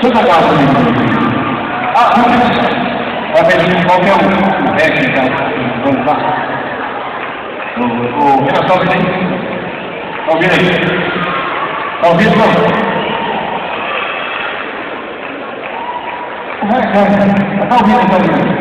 Tudo acaso. Ah, é preciso qualquer um. Técnica. Vamos lá. O pessoal vem. Tá ouvindo aí? Tá ouvindo, irmão? Tá ouvindo,